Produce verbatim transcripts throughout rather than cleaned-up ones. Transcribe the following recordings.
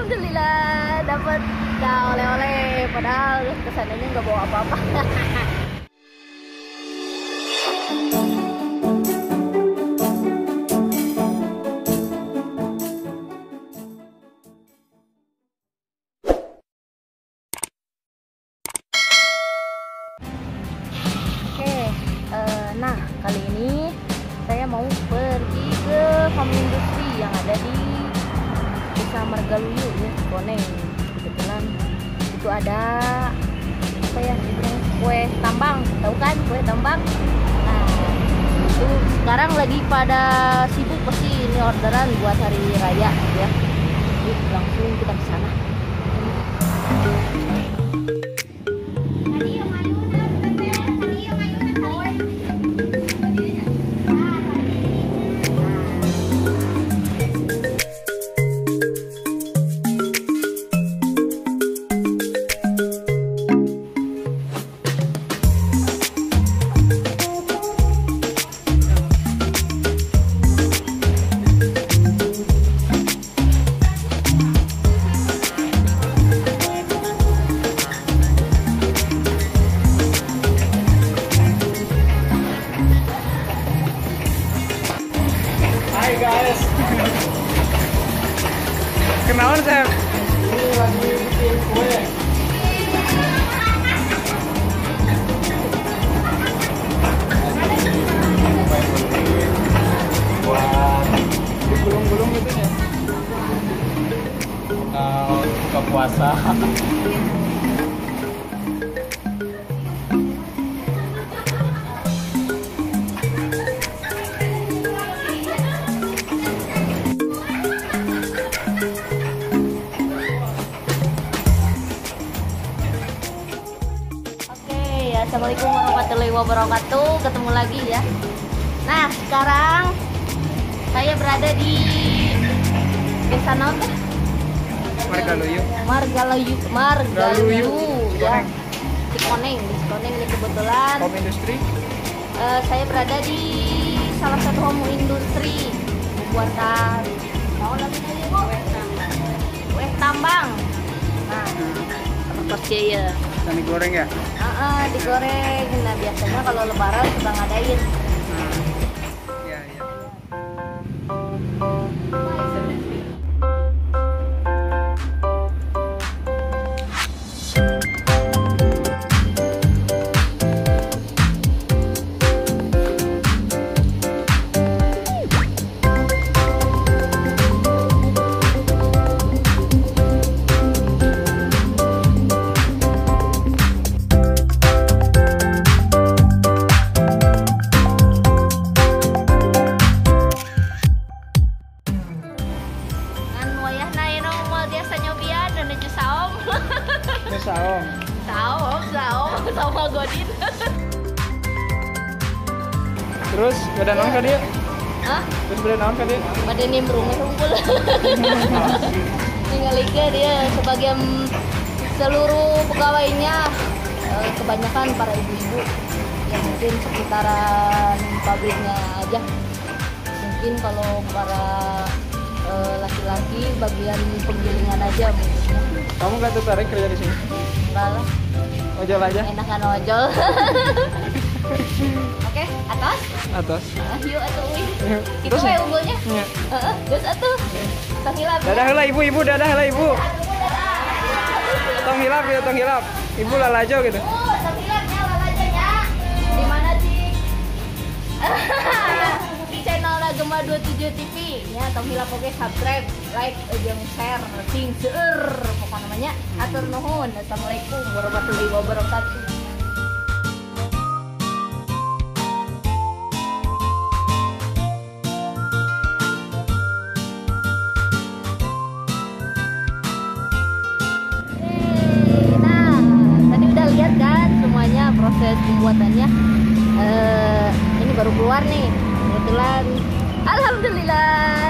alhamdulillah dapat nah, oleh-oleh, padahal kesannya nggak bawa apa-apa. Oke, eh, nah kali ini saya mau pergi ke home industri yang ada di Desa Margaluyu ya, Koneng. Itu ada apa ya, kue tambang, tahu kan kue tambang? Nah itu sekarang lagi pada sibuk pasti ini orderan buat hari raya ya. Jadi langsung kita ke sana. Kenalan saya ini lagi bikin kue. Buat gulung-gulung gitu ya. Kalau buka puasa. Assalamualaikum warahmatullahi wabarakatuh. Ketemu lagi ya. Nah sekarang saya berada di Desa Naon, Margaluyu. Margaluyu, Margaluyu, ya. Di Koneng, di Koneng ini kebetulan. Home industri. Uh, saya berada di salah satu home industri pembuatan kue tambang. Nah, percaya. Yang digoreng ya? Uh, uh, digoreng. Nah biasanya kalau lebaran suka ngadain. Nah, ya, ya. Saom, saom, saom, sama Godin. Terus badan naon ka dia? Hah? Terus badan naon ka dia? Badan nimbrung rumpul. Ninggalikeun dia sebagian seluruh pegawainya, kebanyakan para ibu-ibu yang mungkin sekitaran pabriknya aja. Mungkin kalau para laki-laki bagian penggilingan aja mungkin. Kamu nggak tertarik kerja di sini? Enggak lah. Ojol aja? Enakan ojol. Oke, atas? Atas. Uh, yuk atuh uwi. Itu kayak unggulnya? Iya. Heeh, geus atuh. Tong hilap. Dadah heula ibu-ibu, dadah heula ibu. Tong hilap ya, tong hilap. Ibu lalajo gitu. Oh, tong hilapnya lalajo nya. Di mana sih? Di channel Laguna dua puluh tujuh T V. Ya, tong hilap oke, subscribe, like, jeung share, ting seueur. Namanya atur nuhun. Assalamualaikum warahmatullahi wabarakatuh. Yeay, nah tadi udah lihat kan semuanya proses pembuatannya. Uh, ini baru keluar nih kebetulan. Alhamdulillah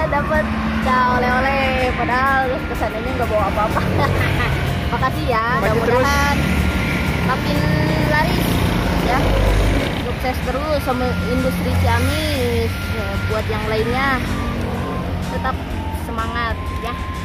dapat oleh-oleh, padahal kesannya nggak bawa apa-apa. Makasih ya, mudah-mudahan makin laris ya, sukses terus sama industri Ciamis. Buat yang lainnya tetap semangat ya.